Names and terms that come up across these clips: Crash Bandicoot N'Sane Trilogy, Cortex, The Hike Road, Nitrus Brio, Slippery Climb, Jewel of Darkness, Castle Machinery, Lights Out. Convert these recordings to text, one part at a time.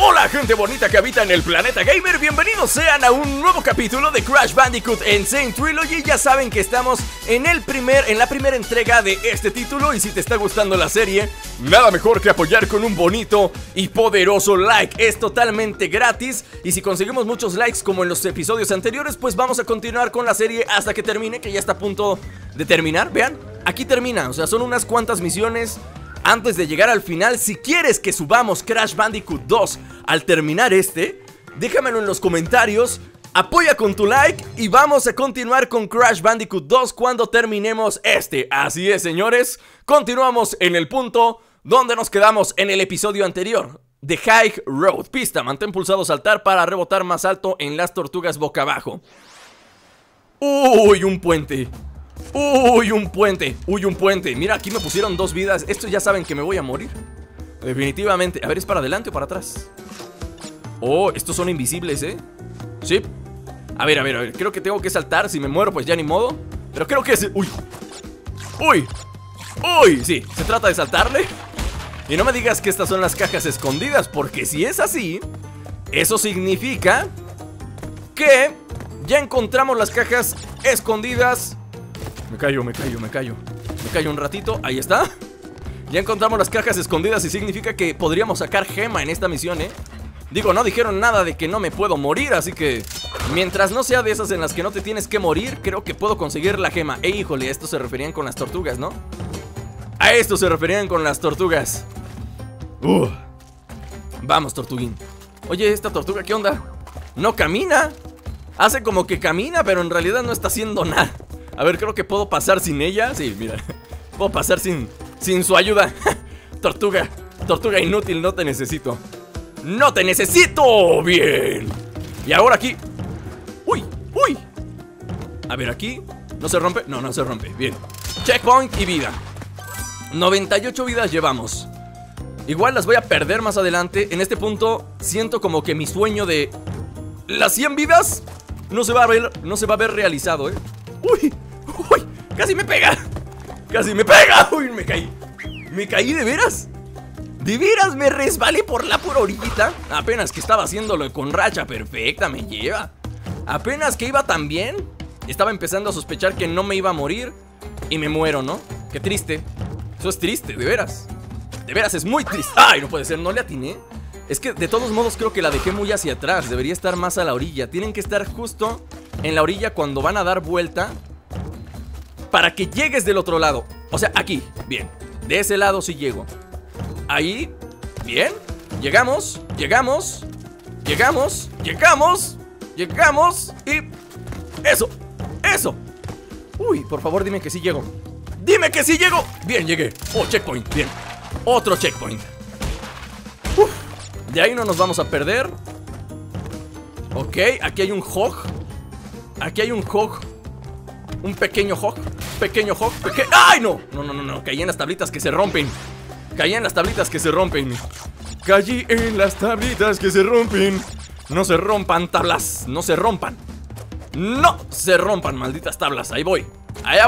Hola gente bonita que habita en el planeta gamer, bienvenidos sean a un nuevo capítulo de Crash Bandicoot N'Sane Trilogy. Ya saben que estamos en la primera entrega de este título, y si te está gustando la serie, nada mejor que apoyar con un bonito y poderoso like. Es totalmente gratis, y si conseguimos muchos likes como en los episodios anteriores, pues vamos a continuar con la serie hasta que termine, que ya está a punto de terminar. Vean, aquí termina, o sea, son unas cuantas misiones antes de llegar al final. Si quieres que subamos Crash Bandicoot 2 al terminar este, déjamelo en los comentarios, apoya con tu like y vamos a continuar con Crash Bandicoot 2 cuando terminemos este. Así es, señores, continuamos en el punto donde nos quedamos en el episodio anterior. The Hike Road, pista, mantén pulsado saltar para rebotar más alto en las tortugas boca abajo. Uy, un puente. Uy, un puente, uy, un puente. Mira, aquí me pusieron 2 vidas, estos ya saben que me voy a morir definitivamente. A ver, ¿es para adelante o para atrás? Oh, estos son invisibles, sí. A ver, creo que tengo que saltar. Si me muero, pues ya ni modo. Pero creo que es... Uy, uy, uy, sí, se trata de saltarle. Y no me digas que estas son las cajas escondidas, porque si es así, eso significa que ya encontramos las cajas escondidas. Me callo un ratito, ahí está. Ya encontramos las cajas escondidas y significa que podríamos sacar gema en esta misión, Digo, no dijeron nada de que no me puedo morir, así que mientras no sea de esas en las que no te tienes que morir, creo que puedo conseguir la gema. Híjole, a esto se referían con las tortugas, ¿no? A esto se referían con las tortugas. Vamos, tortuguín. Oye, esta tortuga, ¿qué onda? No camina. Hace como que camina, pero en realidad no está haciendo nada. A ver, creo que puedo pasar sin ella. Sí, mira, puedo pasar sin su ayuda. Tortuga, tortuga inútil, no te necesito. ¡No te necesito! ¡Bien! Y ahora aquí. ¡Uy! ¡Uy! A ver, aquí. ¿No se rompe? No, no se rompe, bien. Checkpoint y vida. 98 vidas llevamos. Igual las voy a perder más adelante. En este punto siento como que mi sueño de las 100 vidas no se va a ver realizado, ¡Uy! ¡Uy! ¡Casi me pega! ¡Casi me pega! ¡Uy! Me caí. ¿Me caí de veras? ¡De veras! Me resbalé por la pura orillita. Apenas que estaba haciéndolo con racha perfecta, me lleva. Apenas que iba tan bien, estaba empezando a sospechar que no me iba a morir y me muero, ¿no? ¡Qué triste! Eso es triste, de veras. De veras, es muy triste. ¡Ay! No puede ser, no le atiné. Es que de todos modos creo que la dejé muy hacia atrás. Debería estar más a la orilla. Tienen que estar justo en la orilla cuando van a dar vuelta, para que llegues del otro lado. O sea, aquí, bien. De ese lado sí llego. Ahí, bien. Llegamos. Y... Eso. Uy, por favor, dime que sí llego. ¡Dime que sí llego! Bien, llegué. Oh, checkpoint, bien. Otro checkpoint. Uf. De ahí no nos vamos a perder. Ok, aquí hay un hog. Un pequeño hog. ¡Ay, no! No, caí en las tablitas que se rompen. No se rompan tablas, no se rompan, malditas tablas. Ahí voy, allá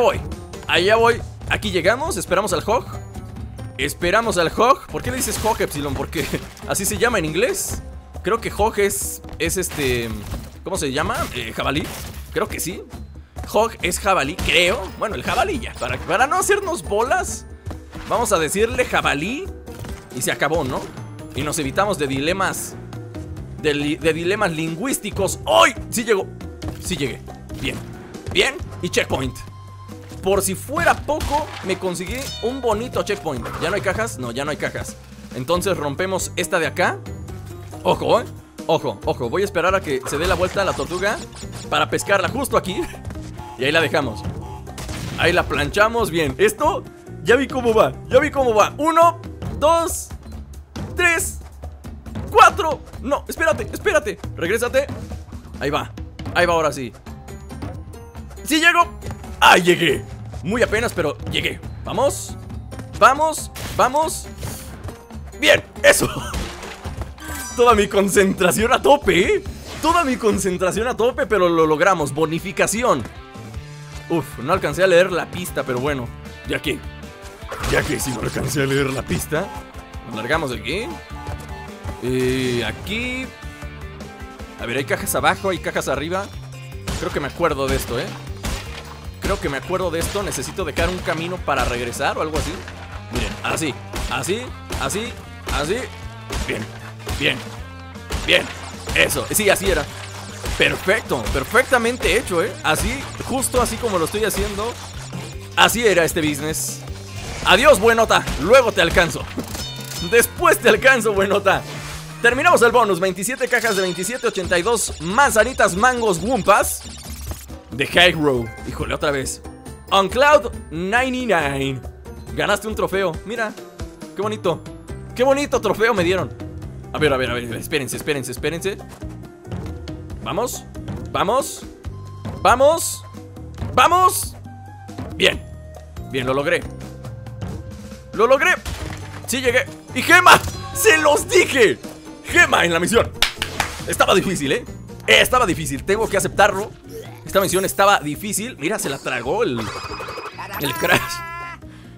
voy. Aquí llegamos, esperamos al hog. ¿Por qué le dices hog, Epsilon? Porque así se llama en inglés. Creo que hog es ¿cómo se llama? Jabalí. Creo que sí. Hog es jabalí, creo. Bueno, el jabalí ya. Para no hacernos bolas, vamos a decirle jabalí y se acabó, ¿no? Y nos evitamos de dilemas. De dilemas lingüísticos. ¡Ay! Sí llegó. Sí llegué. Bien. Bien. Y checkpoint. Por si fuera poco, me conseguí un bonito checkpoint. ¿Ya no hay cajas? No, ya no hay cajas. Entonces rompemos esta de acá. Ojo, ojo. Voy a esperar a que se dé la vuelta a la tortuga para pescarla justo aquí. Y ahí la dejamos. Ahí la planchamos, bien. Esto, ya vi cómo va. 1, 2, 3, 4. No, espérate. Regrésate. Ahí va ahora sí. ¡Sí llego! ¡Ah, llegué! Muy apenas, pero llegué. Vamos. Bien, eso. Toda mi concentración a tope, pero lo logramos. Bonificación. Uf, no alcancé a leer la pista, pero bueno, ya que si no alcancé a leer la pista, nos largamos de aquí. Aquí... A ver, hay cajas abajo, hay cajas arriba. Creo que me acuerdo de esto, necesito dejar un camino para regresar o algo así. Miren, así, así, así, así. Bien, bien, bien. Eso, sí, así era. Perfecto, perfectamente hecho, así, justo así como lo estoy haciendo. Así era este business. Adiós, buenota, luego te alcanzo. Después te alcanzo, buenota. Terminamos el bonus, 27 cajas de 27, 82 manzanitas, mangos, wumpas. The Hike Road, híjole, otra vez. On Cloud 99. Ganaste un trofeo, mira. Qué bonito. Qué bonito trofeo me dieron. A ver, a ver, a ver, espérense, espérense, espérense. Vamos, vamos, vamos, vamos. Bien, bien, lo logré. Lo logré. Sí llegué. Y gema, se los dije. Gema en la misión. Estaba difícil, estaba difícil, tengo que aceptarlo. Esta misión estaba difícil. Mira, se la tragó el Crash.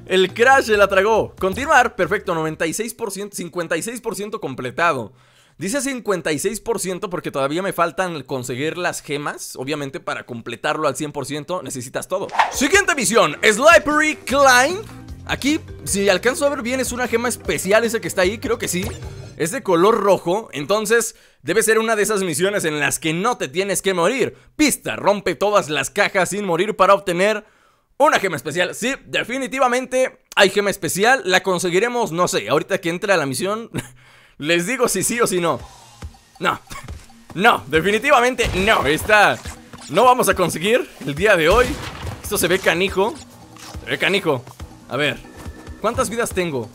El Crash se la tragó. Continuar, perfecto, 96%, 56% completado. Dice 56% porque todavía me faltan conseguir las gemas. Obviamente para completarlo al 100% necesitas todo. Siguiente misión, Slippery Climb. Aquí, si alcanzo a ver bien, es una gema especial esa que está ahí, creo que sí. Es de color rojo, entonces debe ser una de esas misiones en las que no te tienes que morir. Pista, rompe todas las cajas sin morir para obtener una gema especial. Sí, definitivamente hay gema especial, la conseguiremos, no sé, ahorita que entre a la misión... Les digo si sí o si no. No, no, definitivamente no. Esta no vamos a conseguir el día de hoy. Esto se ve canijo. Se ve canijo. A ver, ¿cuántas vidas tengo?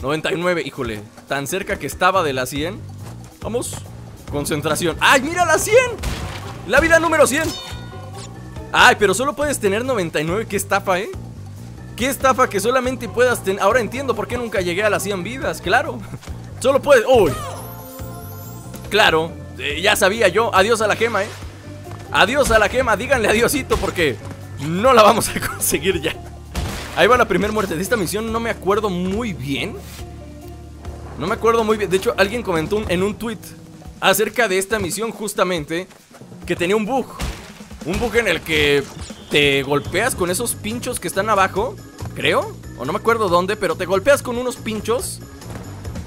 99, híjole. Tan cerca que estaba de la 100. Vamos, concentración. ¡Ay, mira la 100! La vida número 100. Ay, pero solo puedes tener 99. Qué estafa, qué estafa que solamente puedas tener. Ahora entiendo por qué nunca llegué a las 100 vidas, claro. Solo puedes... ¡Uy! Claro, ya sabía yo. Adiós a la gema, Adiós a la gema, díganle adiosito porque no la vamos a conseguir ya. Ahí va la primera muerte de esta misión, no me acuerdo muy bien. No me acuerdo muy bien. De hecho, alguien comentó en un tweet acerca de esta misión justamente que tenía un bug. Un bug en el que te golpeas con esos pinchos que están abajo, creo. O no me acuerdo dónde, pero te golpeas con unos pinchos...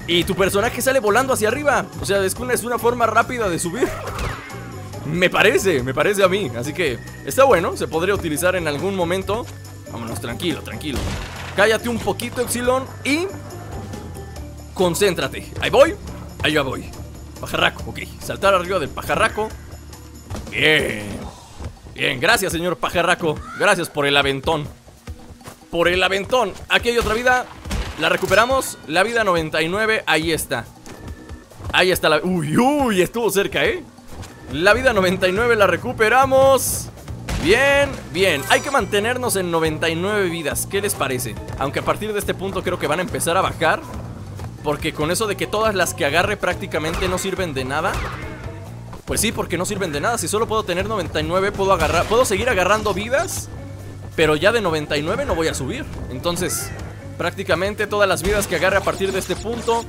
Y tu personaje sale volando hacia arriba. O sea, es una forma rápida de subir. Me parece a mí. Así que está bueno, se podría utilizar en algún momento. Vámonos, tranquilo, tranquilo. Cállate un poquito, Exilón. Y... concéntrate. Ahí voy, ahí yo voy. Pajarraco, ok, saltar arriba del pajarraco. Bien. Bien, gracias señor pajarraco. Gracias por el aventón. Por el aventón. Aquí hay otra vida. La recuperamos, la vida 99, ahí está. Ahí está la... Uy, uy, estuvo cerca, La vida 99 la recuperamos. Bien, bien. Hay que mantenernos en 99 vidas, ¿qué les parece? Aunque a partir de este punto creo que van a empezar a bajar. Porque con eso de que todas las que agarre prácticamente no sirven de nada. Pues sí, porque no sirven de nada. Si solo puedo tener 99, puedo seguir agarrando vidas. Pero ya de 99 no voy a subir. Entonces... prácticamente todas las vidas que agarre a partir de este punto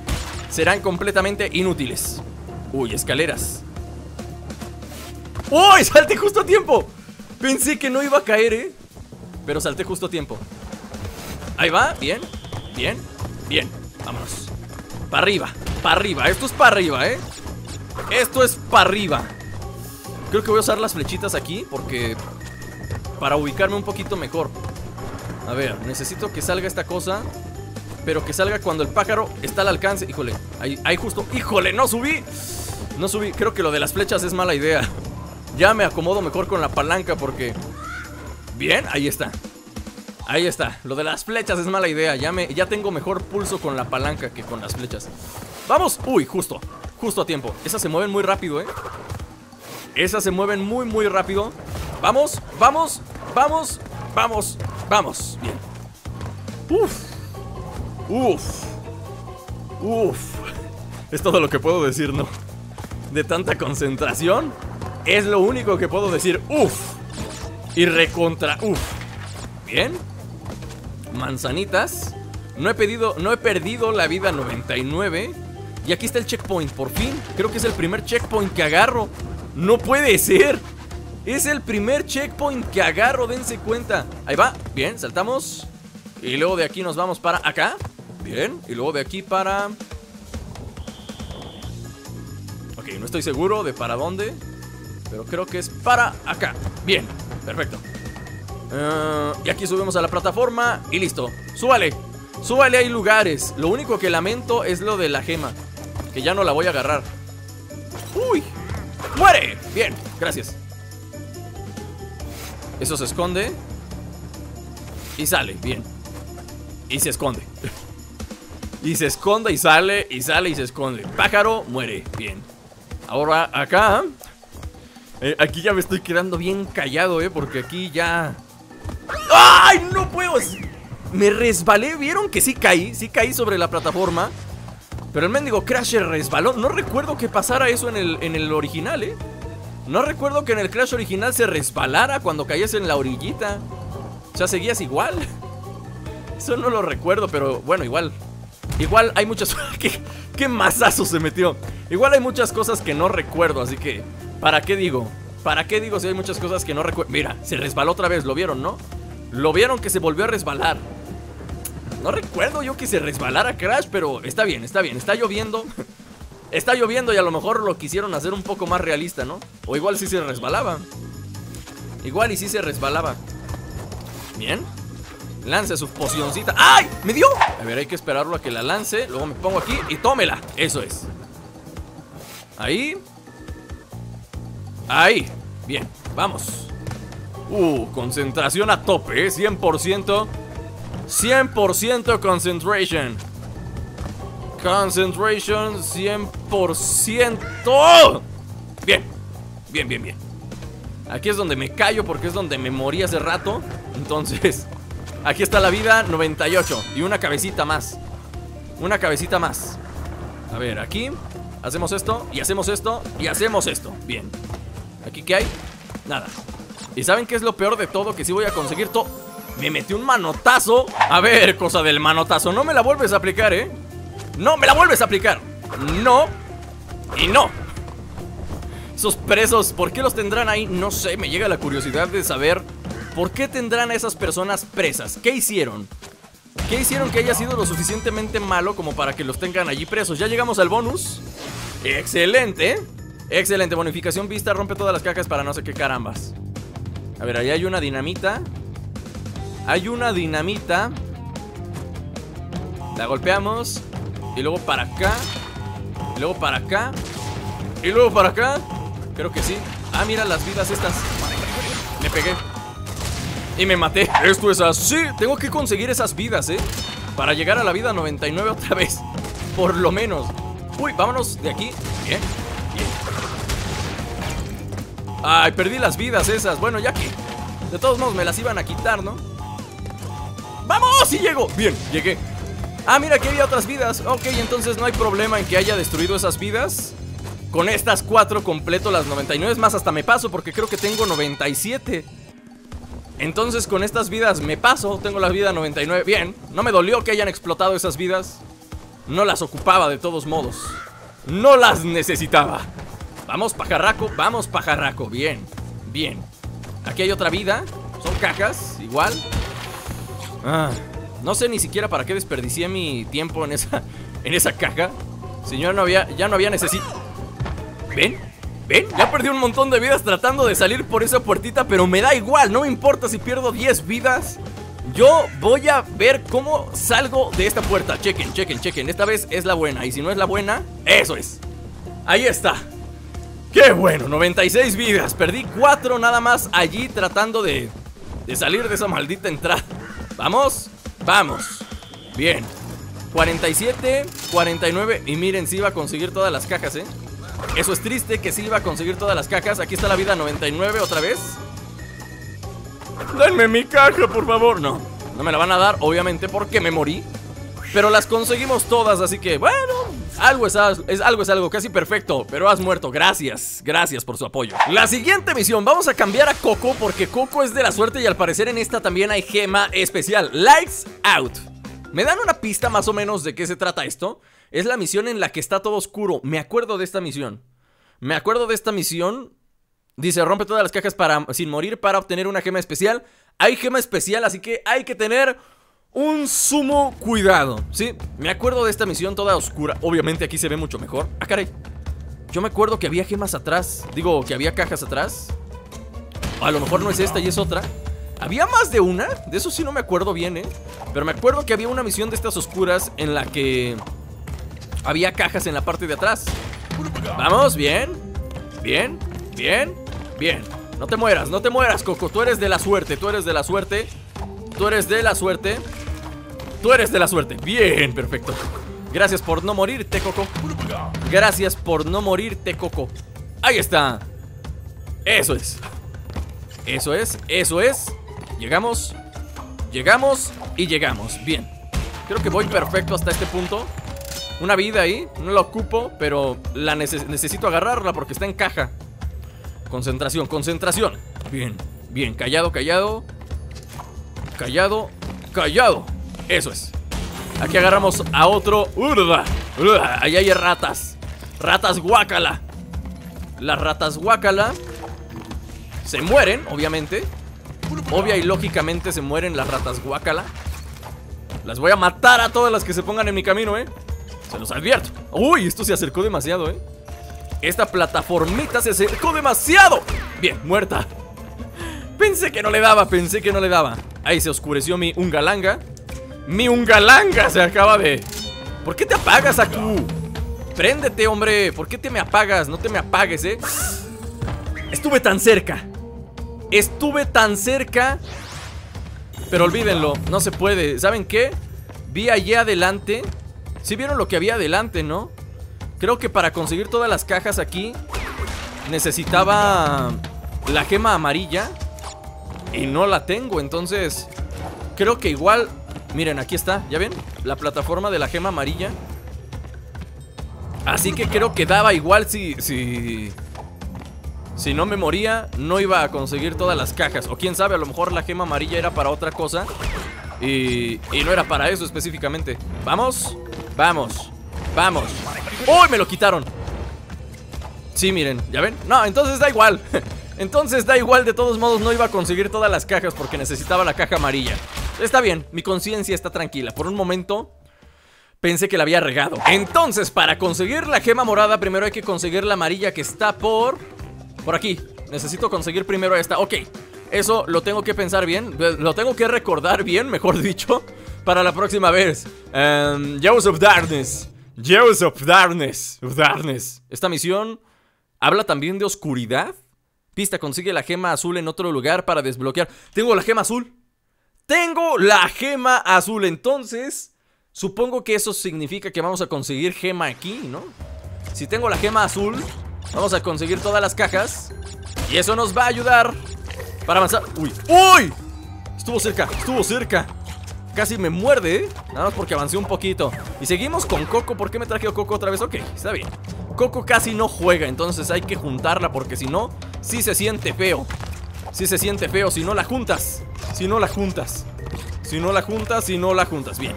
serán completamente inútiles. Uy, escaleras. ¡Uy! Salté justo a tiempo. Pensé que no iba a caer, pero salté justo a tiempo. Ahí va, bien, bien, bien. Vámonos. Para arriba, para arriba. Esto es para arriba, Esto es para arriba. Creo que voy a usar las flechitas aquí porque... para ubicarme un poquito mejor. A ver, necesito que salga esta cosa. Pero que salga cuando el pájaro está al alcance. Híjole, ahí justo. Híjole, no subí. No subí, creo que lo de las flechas es mala idea. Ya me acomodo mejor con la palanca porque... Bien, ahí está. Ahí está, lo de las flechas es mala idea. Ya tengo mejor pulso con la palanca que con las flechas. Vamos, uy, justo. Justo a tiempo, esas se mueven muy rápido, Esas se mueven muy, muy rápido. Vamos, vamos, vamos. Vamos, vamos, bien. Uf, uf, uf. Es todo lo que puedo decir, ¿no? De tanta concentración. Es lo único que puedo decir. Uf. Y recontra, uf. Bien. Manzanitas. No he perdido la vida 99. Y aquí está el checkpoint, por fin. Creo que es el primer checkpoint que agarro. ¡No puede ser! Es el primer checkpoint que agarro, dense cuenta. Ahí va, bien, saltamos. Y luego de aquí nos vamos para acá. Bien, y luego de aquí para... Ok, no estoy seguro de para dónde, pero creo que es para acá. Bien, perfecto. Y aquí subimos a la plataforma y listo. ¡Súbale! ¡Súbale! Hay lugares. Lo único que lamento es lo de la gema, que ya no la voy a agarrar. ¡Uy! ¡Muere! Bien, gracias. Eso se esconde y sale, bien. Y se esconde. Y se esconde y sale, y sale y se esconde. Pájaro, muere, bien. Ahora acá aquí ya me estoy quedando bien callado, porque aquí ya... ¡Ay, no puedo! Me resbalé, ¿vieron que sí caí sobre la plataforma? Pero el mendigo Crash se resbaló. No recuerdo que pasara eso en el original, No recuerdo que en el Crash original se resbalara cuando caías en la orillita. O sea, seguías igual. Eso no lo recuerdo, pero bueno, igual. Igual hay muchas... ¿Qué mazazo se metió? Igual hay muchas cosas que no recuerdo, así que... ¿Para qué digo? ¿Para qué digo si hay muchas cosas que no recuerdo? Mira, se resbaló otra vez, ¿lo vieron, no? Lo vieron que se volvió a resbalar. No recuerdo yo que se resbalara Crash, pero está bien, está bien. Está lloviendo. Está lloviendo y a lo mejor lo quisieron hacer un poco más realista, ¿no? O igual sí se resbalaba. Igual y sí se resbalaba. Bien. Lance su pocioncita. ¡Ay! ¡Me dio! A ver, hay que esperarlo a que la lance. Luego me pongo aquí y tómela. Eso es. Ahí. Ahí. Bien, vamos. Concentración a tope, 100%. 100% concentration. Concentration 100%. Bien, bien, bien, bien. Aquí es donde me callo porque es donde me morí hace rato. Entonces, aquí está la vida, 98. Y una cabecita más. Una cabecita más. A ver, aquí hacemos esto, y hacemos esto, y hacemos esto. Bien. ¿Aquí qué hay? Nada. ¿Y saben qué es lo peor de todo? Que sí voy a conseguir todo. Me metí un manotazo. A ver, cosa del manotazo. No me la vuelves a aplicar, No, me la vuelves a aplicar. No. Y no. Esos presos, ¿por qué los tendrán ahí? No sé, me llega la curiosidad de saber ¿por qué tendrán a esas personas presas? ¿Qué hicieron? ¿Qué hicieron que haya sido lo suficientemente malo como para que los tengan allí presos? Ya llegamos al bonus. Excelente. Excelente, bonificación vista, rompe todas las cajas para no sé qué carambas. A ver, ahí hay una dinamita. Hay una dinamita. La golpeamos. Y luego para acá. Y luego para acá. Y luego para acá. Creo que sí. Ah, mira las vidas estas. Me pegué y me maté. Esto es así. Tengo que conseguir esas vidas, para llegar a la vida 99 otra vez. Por lo menos. Uy, vámonos de aquí. Bien, bien. Ay, perdí las vidas esas. Bueno, ya que de todos modos me las iban a quitar, ¿no? ¡Vamos! ¡Sí llego! Bien, llegué. Ah, mira, aquí había otras vidas. Ok, entonces no hay problema en que haya destruido esas vidas. Con estas 4 completo las 99. Es más, hasta me paso porque creo que tengo 97. Entonces con estas vidas me paso. Tengo la vida 99. Bien, no me dolió que hayan explotado esas vidas. No las ocupaba de todos modos. No las necesitaba. Vamos, pajarraco, vamos, pajarraco. Bien, bien. Aquí hay otra vida. Son cajas, igual. Ah... No sé ni siquiera para qué desperdicié mi tiempo en esa caja. Si yo ya no había necesidad. ¿Ven? ¿Ven? Ya perdí un montón de vidas tratando de salir por esa puertita, pero me da igual, no me importa si pierdo 10 vidas. Yo voy a ver cómo salgo de esta puerta. Chequen, chequen, chequen. Esta vez es la buena, y si no es la buena, eso es. Ahí está. ¡Qué bueno! 96 vidas. Perdí 4 nada más allí tratando de salir de esa maldita entrada. Vamos. Vamos, bien. 47, 49. Y miren, sí iba a conseguir todas las cajas, Eso es triste, que sí iba a conseguir todas las cajas. Aquí está la vida 99 otra vez. Denme mi caja, por favor. No, no me la van a dar, obviamente, porque me morí. Pero las conseguimos todas, así que, bueno, algo es algo, casi perfecto. Pero has muerto, gracias, gracias por su apoyo. La siguiente misión, vamos a cambiar a Coco porque Coco es de la suerte y al parecer en esta también hay gema especial. Lights Out. Me dan una pista más o menos de qué se trata esto. Es la misión en la que está todo oscuro. Me acuerdo de esta misión. Me acuerdo de esta misión. Dice, rompe todas las cajas sin morir para obtener una gema especial. Hay gema especial, así que hay que tener un sumo cuidado, ¿sí? Me acuerdo de esta misión toda oscura. Obviamente aquí se ve mucho mejor. Ah, caray. Yo me acuerdo que había gemas atrás. Digo, que había cajas atrás. A lo mejor no es esta y es otra. ¿Había más de una? De eso sí no me acuerdo bien, ¿eh? Pero me acuerdo que había una misión de estas oscuras en la que había cajas en la parte de atrás. Vamos, bien. Bien, bien, bien. No te mueras, no te mueras, Coco. Tú eres de la suerte, tú eres de la suerte. Tú eres de la suerte. Tú eres de la suerte. Bien, perfecto. Gracias por no morirte, Coco. Gracias por no morirte, Coco. Ahí está. Eso es. Eso es, eso es. Llegamos. Llegamos y llegamos. Bien. Creo que voy perfecto hasta este punto. Una vida ahí. No la ocupo, pero la necesito agarrarla porque está en caja. Concentración, concentración. Bien, bien. Callado, callado. Callado, callado. Eso es. Aquí agarramos a otro. ¡Urda! ¡Urda! Ahí hay ratas. Ratas guácala. Las ratas guácala se mueren, obviamente. Obvia y lógicamente se mueren las ratas guácala. Las voy a matar a todas las que se pongan en mi camino, ¿eh? Se los advierto. Uy, esto se acercó demasiado, ¿eh? Esta plataformita se acercó demasiado. Bien, muerta. Pensé que no le daba, pensé que no le daba. Ahí se oscureció mi ungalanga. Mi ungalanga se acaba de... ¿Por qué te apagas, Aku? Préndete, hombre. ¿Por qué te me apagas? No te me apagues, ¿eh? Estuve tan cerca. Estuve tan cerca. Pero olvídenlo, no se puede. ¿Saben qué? Vi allá adelante. ¿Sí vieron lo que había adelante, no? Creo que para conseguir todas las cajas aquí necesitaba la gema amarilla y no la tengo, entonces creo que igual. Miren, aquí está, ¿ya ven? La plataforma de la gema amarilla. Así que creo que daba igual si no me moría, no iba a conseguir todas las cajas. O quién sabe, a lo mejor la gema amarilla era para otra cosa y no era para eso específicamente. Vamos, vamos, vamos. ¡Uy, me lo quitaron! Sí, miren, ¿ya ven? No, entonces da igual. Entonces da igual, de todos modos no iba a conseguir todas las cajas porque necesitaba la caja amarilla. Está bien, mi conciencia está tranquila. Por un momento pensé que la había regado. Entonces, para conseguir la gema morada, primero hay que conseguir la amarilla que está por aquí. Necesito conseguir primero esta, ok. Eso lo tengo que pensar bien, lo tengo que recordar bien, mejor dicho, para la próxima vez. Jewel of Darkness. Jewel of Darkness. Esta misión habla también de oscuridad. Pista, consigue la gema azul en otro lugar para desbloquear. Tengo la gema azul. Tengo la gema azul. Entonces, supongo que eso significa que vamos a conseguir gema aquí, ¿no? Si tengo la gema azul, vamos a conseguir todas las cajas. Y eso nos va a ayudar para avanzar. ¡Uy! ¡Uy! Estuvo cerca, estuvo cerca. Casi me muerde, ¿eh? Nada más porque avancé un poquito. Y seguimos con Coco. ¿Por qué me traje a Coco otra vez? Ok, está bien. Coco casi no juega, entonces hay que juntarla porque si no, sí se siente feo. Sí se siente feo si no la juntas. Si no la juntas. Si no la juntas, si no la juntas. Bien.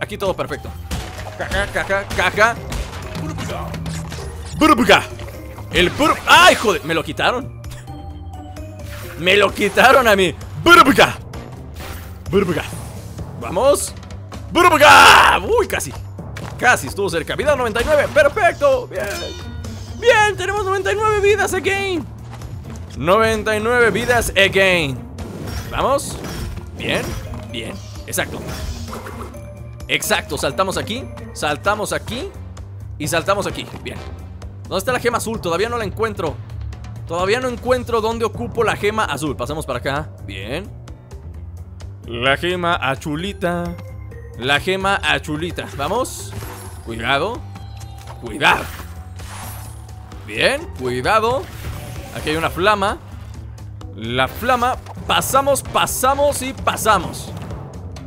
Aquí todo perfecto. Caja, caja, caja. Burbuga. El burbuga. ¡Ay, joder! Me lo quitaron. Me lo quitaron a mí. Burbuga. Burbuga. Vamos. Burbuga. Uy, casi. Casi estuvo cerca. Vida 99. Perfecto. Bien. Bien, tenemos 99 vidas again. 99 vidas again. Vamos. Bien. Bien. Exacto. Exacto. Saltamos aquí. Saltamos aquí. Y saltamos aquí. Bien. ¿Dónde está la gema azul? Todavía no la encuentro. Todavía no encuentro dónde ocupo la gema azul. Pasamos para acá. Bien. La gema azulita. La gema azulita. Vamos. Cuidado. Cuidado. Bien, cuidado. Aquí hay una flama. La flama. Pasamos, pasamos y pasamos.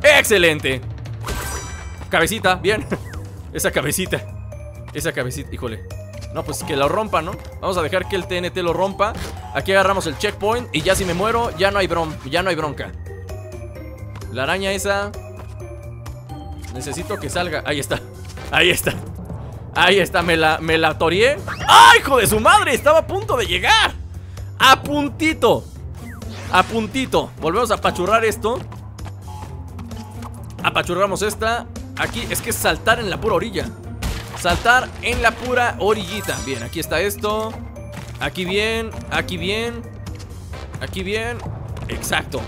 ¡Excelente! Cabecita, bien. Esa cabecita. Esa cabecita, híjole. No, pues que lo rompa, ¿no? Vamos a dejar que el TNT lo rompa. Aquí agarramos el checkpoint. Y ya si me muero, ya no hay bronca. La araña esa. Necesito que salga. Ahí está. Ahí está. Ahí está, me la torié. ¡Ah, hijo de su madre! Estaba a punto de llegar. A puntito. A puntito. Volvemos a apachurrar esto. Apachurramos esta. Aquí es que es saltar en la pura orilla. Saltar en la pura orillita. Bien, aquí está esto. Aquí bien, aquí bien. Aquí bien. Exacto.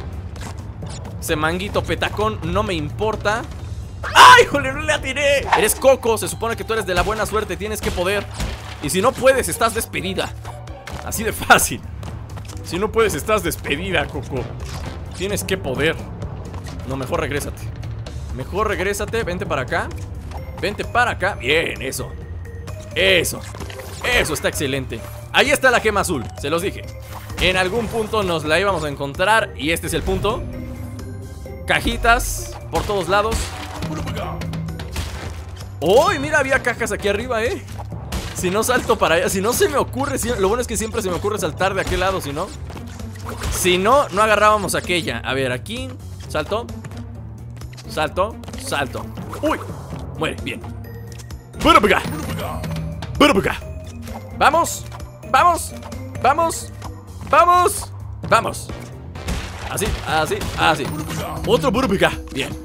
Ese manguito petacón no me importa. ¡Ay, jole, no le atiré! Eres Coco, se supone que tú eres de la buena suerte. Tienes que poder. Y si no puedes, estás despedida. Así de fácil. Si no puedes, estás despedida, Coco. Tienes que poder. No, mejor regrésate. Mejor regrésate, vente para acá. Vente para acá, bien, eso. Eso, eso está excelente. Ahí está la gema azul, se los dije. En algún punto nos la íbamos a encontrar. Y este es el punto. Cajitas por todos lados. ¡Oh! Mira, había cajas aquí arriba, ¿eh? Si no salto para allá, si no se me ocurre. Lo bueno es que siempre se me ocurre saltar de aquel lado. Si no, no agarrábamos aquella. A ver, aquí. Salto. Salto. Salto. ¡Uy! Muere, bien. ¡Burbuga! ¡Burbuga! ¡Vamos! ¡Vamos! ¡Vamos! ¡Vamos! ¡Vamos! Así, así, así. Otro burbuga. Bien.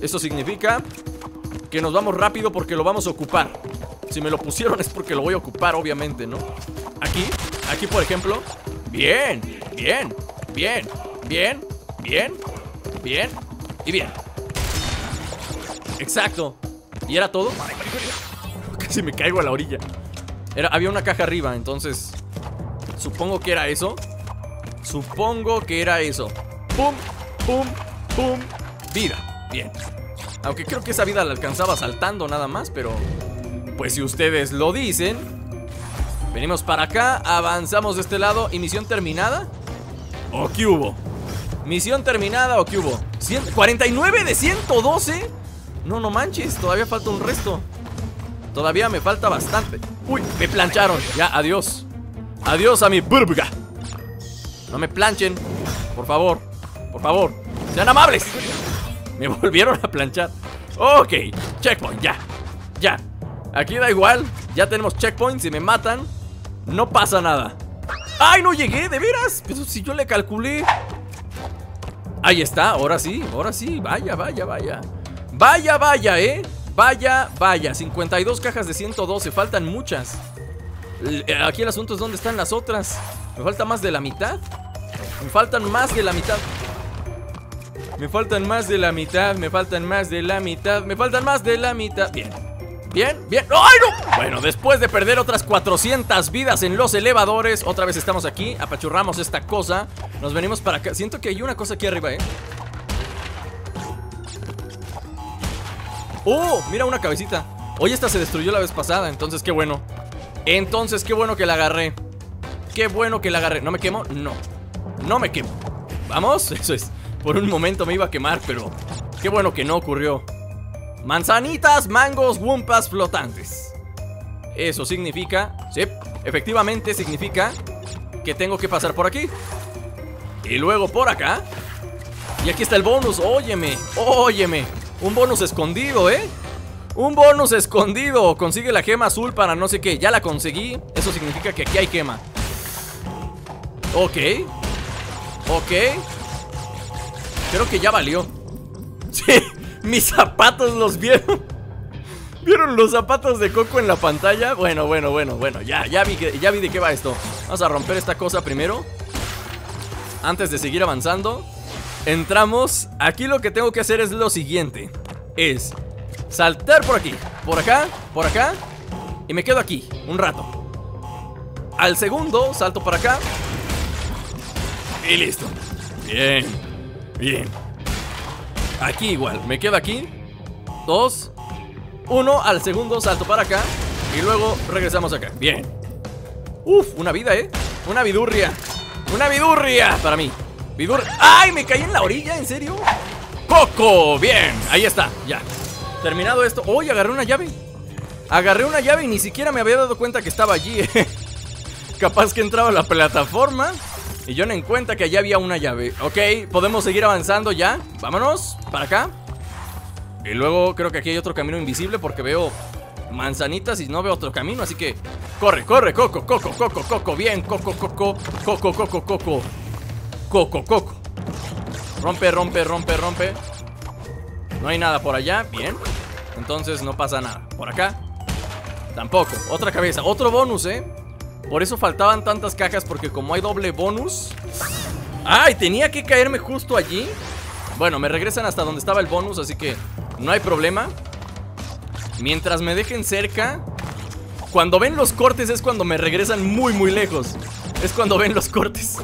Esto significa que nos vamos rápido porque lo vamos a ocupar. Si me lo pusieron es porque lo voy a ocupar, obviamente, ¿no? Aquí, aquí por ejemplo. Bien, bien, bien, bien, bien, bien y bien. Exacto. ¿Y era todo? Casi me caigo a la orilla. Había una caja arriba, entonces supongo que era eso. Supongo que era eso. Pum, pum, pum. Vida, bien. Aunque creo que esa vida la alcanzaba saltando nada más, pero pues si ustedes lo dicen. Venimos para acá, avanzamos de este lado. ¿Y misión terminada? ¿O qué hubo? ¿Misión terminada o qué hubo? ¿49 de 112? No, no manches, todavía falta un resto. Todavía me falta bastante. Uy, me plancharon, ya, adiós. Adiós a mi burbuga. No me planchen, por favor. Por favor, sean amables. Me volvieron a planchar. Ok, checkpoint, ya. Ya, aquí da igual. Ya tenemos checkpoint, si me matan no pasa nada. ¡Ay, no llegué, de veras! Pero si yo le calculé. Ahí está, ahora sí, vaya, vaya, vaya. Vaya, vaya, vaya, vaya, 52 cajas de 112, faltan muchas. Aquí el asunto es dónde están las otras. Me falta más de la mitad. Me faltan más de la mitad. Me faltan más de la mitad, me faltan más de la mitad, me faltan más de la mitad. Bien, bien, bien. ¡Ay, no! Bueno, después de perder otras 400 vidas en los elevadores, otra vez estamos aquí, apachurramos esta cosa. Nos venimos para acá. Siento que hay una cosa aquí arriba, ¡oh! Mira, una cabecita. Oye, esta se destruyó la vez pasada, entonces qué bueno. Entonces qué bueno que la agarré. Qué bueno que la agarré. ¿No me quemo? No. No me quemo. ¿Vamos? Eso es. Por un momento me iba a quemar, pero qué bueno que no ocurrió. Manzanitas, mangos, wumpas flotantes. Eso significa, sí, efectivamente significa que tengo que pasar por aquí y luego por acá. Y aquí está el bonus, óyeme, óyeme. Un bonus escondido, ¿eh? Un bonus escondido. Consigue la gema azul para no sé qué. Ya la conseguí, eso significa que aquí hay gema. Ok. Ok. Creo que ya valió. Sí, mis zapatos los vieron. ¿Vieron los zapatos de Coco en la pantalla? Bueno, bueno, bueno, bueno. Ya vi de qué va esto. Vamos a romper esta cosa primero. Antes de seguir avanzando. Entramos. Aquí lo que tengo que hacer es lo siguiente. Es saltar por aquí, por acá, por acá. Y me quedo aquí un rato. Al segundo salto para acá. Y listo. Bien. Bien. Aquí igual, me quedo aquí. 2, 1. Al segundo salto para acá. Y luego regresamos acá, bien. Uf, una vida, una vidurria. Una vidurria para mí. Vidurria, ay, me caí en la orilla. ¿En serio? Coco, bien. Ahí está, ya, terminado esto. Hoy agarré una llave. Agarré una llave y ni siquiera me había dado cuenta que estaba allí. Capaz que entraba a la plataforma y yo no en cuenta que allá había una llave. Ok, podemos seguir avanzando ya. Vámonos, para acá. Y luego creo que aquí hay otro camino invisible porque veo manzanitas y no veo otro camino, así que corre, corre, coco, coco, coco, coco, bien, coco, coco, coco, coco, coco, coco, coco. Rompe, rompe, rompe, rompe. No hay nada por allá, bien. Entonces no pasa nada. Por acá tampoco. Otra cabeza, otro bonus, Por eso faltaban tantas cajas, porque como hay doble bonus. ¡Ay! Tenía que caerme justo allí. Bueno, me regresan hasta donde estaba el bonus, así que no hay problema. Mientras me dejen cerca. Cuando ven los cortes es cuando me regresan muy muy lejos. Es cuando ven los cortes.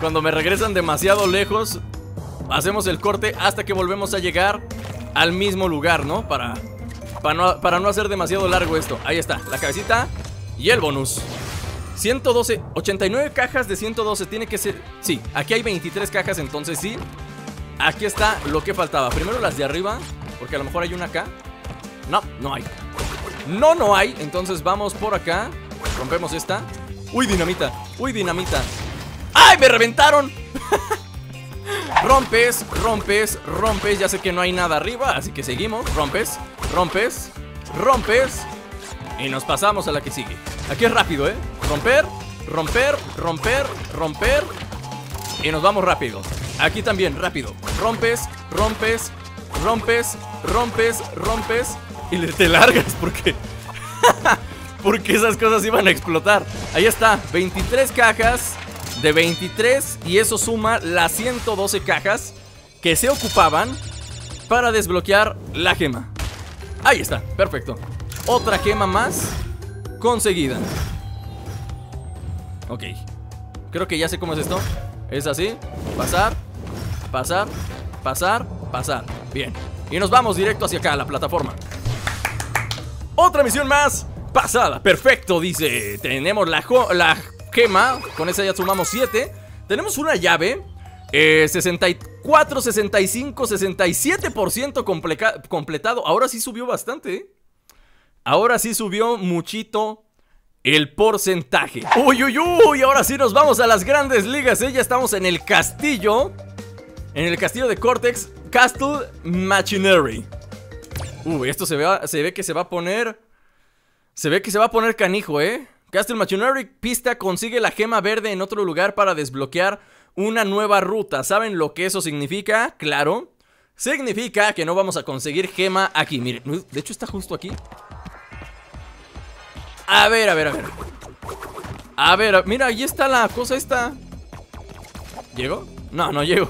Cuando me regresan demasiado lejos, hacemos el corte hasta que volvemos a llegar al mismo lugar, ¿no? Para no hacer demasiado largo esto. Ahí está, la cabecita y el bonus. 112, 89 cajas de 112, tiene que ser. Sí, aquí hay 23 cajas, entonces sí. Aquí está lo que faltaba. Primero las de arriba, porque a lo mejor hay una acá. No, no hay. No, no hay, entonces vamos por acá. Rompemos esta. Uy, dinamita, uy, dinamita. ¡Ay, me reventaron! Rompes, rompes, rompes. Ya sé que no hay nada arriba, así que seguimos. Rompes, rompes, rompes. Y nos pasamos a la que sigue. Aquí es rápido, Romper, romper, romper, romper. Y nos vamos rápido. Aquí también, rápido. Rompes, rompes, rompes, rompes, rompes. Y te largas porque porque esas cosas iban a explotar. Ahí está, 23 cajas de 23. Y eso suma las 112 cajas que se ocupaban para desbloquear la gema. Ahí está, perfecto. Otra gema más conseguida. Ok, creo que ya sé cómo es esto. Es así, pasar, pasar, pasar, pasar. Bien, y nos vamos directo hacia acá, a la plataforma. Otra misión más, pasada, perfecto, dice. Tenemos la gema, con esa ya sumamos 7. Tenemos una llave, 64, 65, 67% completado. Ahora sí subió bastante, Ahora sí subió muchito el porcentaje. Uy, uy, uy, ahora sí nos vamos a las grandes ligas, Ya estamos en el castillo. En el castillo de Cortex, Castle Machinery. Uy, esto se ve que se va a poner. Se ve que se va a poner canijo, Castle Machinery, pista, consigue la gema verde en otro lugar para desbloquear una nueva ruta. ¿Saben lo que eso significa? Claro. Significa que no vamos a conseguir gema aquí. Miren, de hecho está justo aquí. A ver, a ver, a ver. A ver, mira, ahí está la cosa esta. ¿Llego? No, no llego.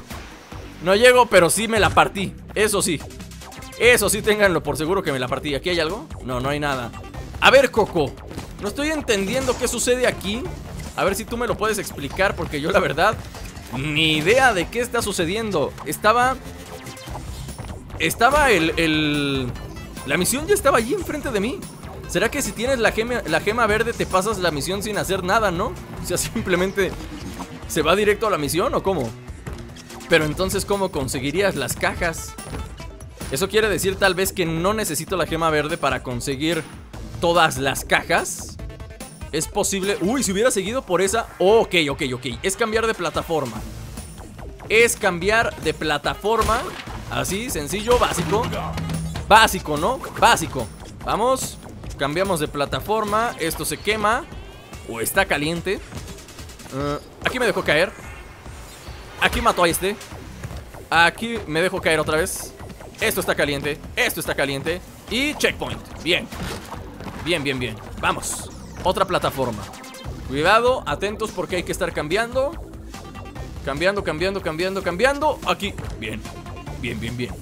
No llego, pero sí me la partí. Eso sí. Eso sí, ténganlo por seguro que me la partí. ¿Aquí hay algo? No, no hay nada. A ver, Coco. No estoy entendiendo qué sucede aquí. A ver si tú me lo puedes explicar, porque yo la verdad ni idea de qué está sucediendo. Estaba la misión ya estaba allí enfrente de mí. ¿Será que si tienes la gema verde te pasas la misión sin hacer nada, no? O sea, simplemente se va directo a la misión, ¿o cómo? Pero entonces, ¿cómo conseguirías las cajas? Eso quiere decir tal vez que no necesito la gema verde para conseguir todas las cajas. Es posible... Uy, si hubiera seguido por esa... Oh, ok, ok, ok. Es cambiar de plataforma. Es cambiar de plataforma. Así, sencillo, básico. Básico, ¿no? Básico. Vamos... Cambiamos de plataforma, esto se quema o está caliente. Aquí me dejó caer. Aquí mató a este. Aquí me dejó caer otra vez. Esto está caliente, esto está caliente. Y checkpoint, bien. Bien, bien, bien, vamos. Otra plataforma. Cuidado, atentos porque hay que estar cambiando. Cambiando, cambiando, cambiando, cambiando. Aquí, bien, bien, bien, bien.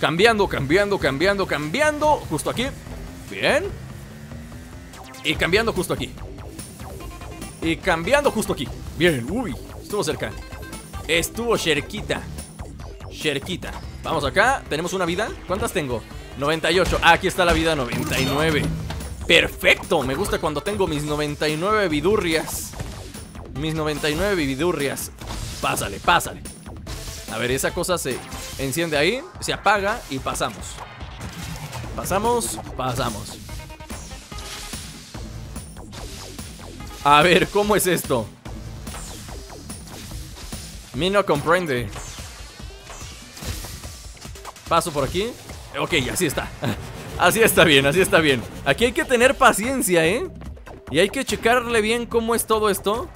Cambiando, cambiando, cambiando, cambiando. Justo aquí, bien. Y cambiando justo aquí. Y cambiando justo aquí. Bien, uy, estuvo cerca. Estuvo cerquita. Cerquita. Vamos acá, tenemos una vida. ¿Cuántas tengo? 98, aquí está la vida 99. Perfecto, me gusta cuando tengo mis 99 vidurrias. Mis 99 vidurrias. Pásale, pásale. A ver, esa cosa se enciende ahí, se apaga y pasamos. Pasamos, pasamos. A ver, ¿cómo es esto? Mi no comprende. Paso por aquí. Ok, así está. Así está bien, así está bien. Aquí hay que tener paciencia, ¿eh? Y hay que checarle bien cómo es todo esto.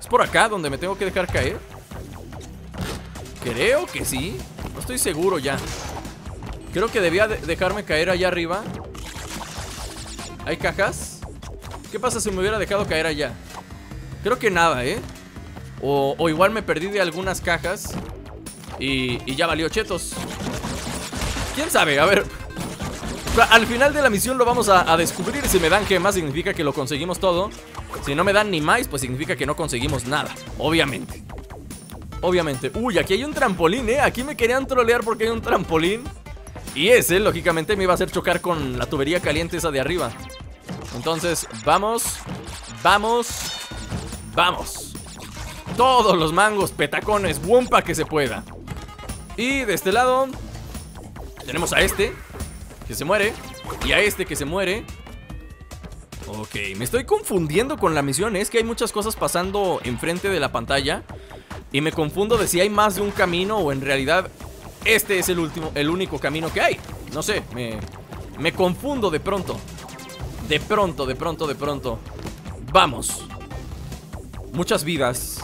¿Es por acá donde me tengo que dejar caer? Creo que sí. No estoy seguro ya. Creo que debía dejarme caer allá arriba. ¿Hay cajas? ¿Qué pasa si me hubiera dejado caer allá? Creo que nada, ¿eh? O igual me perdí de algunas cajas y ya valió chetos. ¿Quién sabe? A ver, al final de la misión lo vamos a descubrir. Si me dan gemas significa que lo conseguimos todo. Si no me dan ni más, pues significa que no conseguimos nada, obviamente. Obviamente. Uy, aquí hay un trampolín, ¿eh? Aquí me querían trolear porque hay un trampolín. Y ese, lógicamente, me iba a hacer chocar con la tubería caliente esa de arriba. Entonces, vamos. Vamos. Vamos. Todos los mangos, petacones, wumpa que se pueda. Y de este lado tenemos a este que se muere y a este que se muere. Ok, me estoy confundiendo con la misión. Es que hay muchas cosas pasando enfrente de la pantalla y me confundo de si hay más de un camino o en realidad este es el único camino que hay. No sé, me confundo de pronto. De pronto. Vamos. Muchas vidas.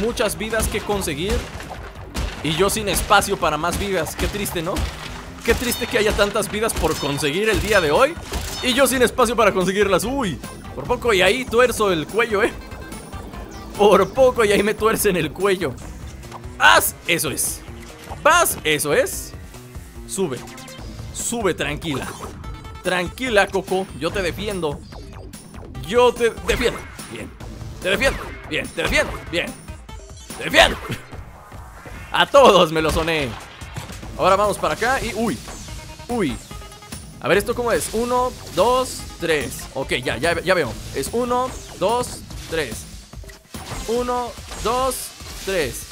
Muchas vidas que conseguir. Y yo sin espacio para más vidas. Qué triste, ¿no? Qué triste que haya tantas vidas por conseguir el día de hoy y yo sin espacio para conseguirlas. Uy, por poco y ahí tuerzo el cuello, ¿eh? Por poco y ahí me tuercen el cuello. ¡Haz! Eso es. ¡Vas! Eso es. Sube. Sube, tranquila. Tranquila, Coco. Yo te defiendo. Yo te defiendo. Bien. Te defiendo. Bien. Te defiendo. Bien. Te defiendo. A todos me lo soné. Ahora vamos para acá y... ¡Uy! ¡Uy! A ver, ¿esto cómo es? 1, 2, 3. Ok, ya veo. Es 1, 2, 3. 1, 2, 3.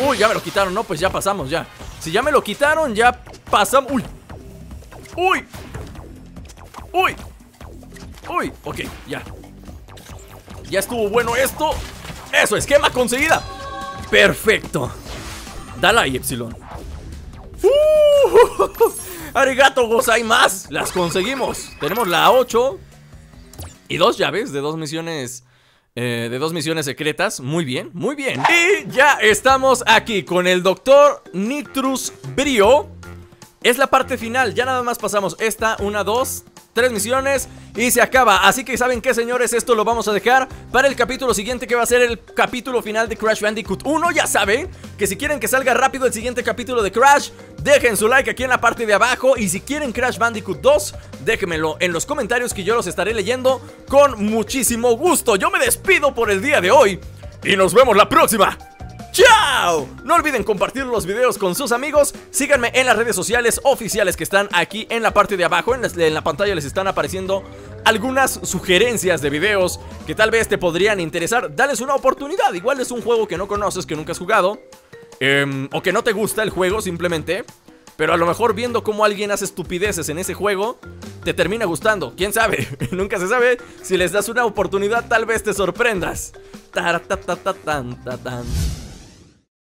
¡Uy! Ya me lo quitaron, ¿no? Pues ya pasamos, ya. Si ya me lo quitaron, ya pasamos. ¡Uy! ¡Uy! ¡Uy! ¡Uy! Ok, ya. Ya estuvo bueno esto. ¡Eso! ¡Esquema conseguida! ¡Perfecto! Dale ahí, Epsilon. Arigato gozaimasu. Las conseguimos. Tenemos la 8 y 2 llaves de 2 misiones. De 2 misiones secretas. Muy bien, muy bien. Y ya estamos aquí con el doctor Nitrus Brio. Es la parte final. Ya nada más pasamos esta, una, dos, 3 misiones y se acaba. Así que ¿saben qué, señores? Esto lo vamos a dejar para el capítulo siguiente, que va a ser el capítulo final de Crash Bandicoot 1. Ya saben que si quieren que salga rápido el siguiente capítulo de Crash, dejen su like aquí en la parte de abajo. Y si quieren Crash Bandicoot 2, déjenmelo en los comentarios, que yo los estaré leyendo con muchísimo gusto. Yo me despido por el día de hoy y nos vemos la próxima. ¡Chao! No olviden compartir los videos con sus amigos. Síganme en las redes sociales oficiales que están aquí en la parte de abajo. En la pantalla les están apareciendo algunas sugerencias de videos que tal vez te podrían interesar. Dales una oportunidad. Igual es un juego que no conoces, que nunca has jugado, o que no te gusta el juego simplemente. Pero a lo mejor viendo cómo alguien hace estupideces en ese juego, te termina gustando. ¿Quién sabe? Nunca se sabe. Si les das una oportunidad, tal vez te sorprendas.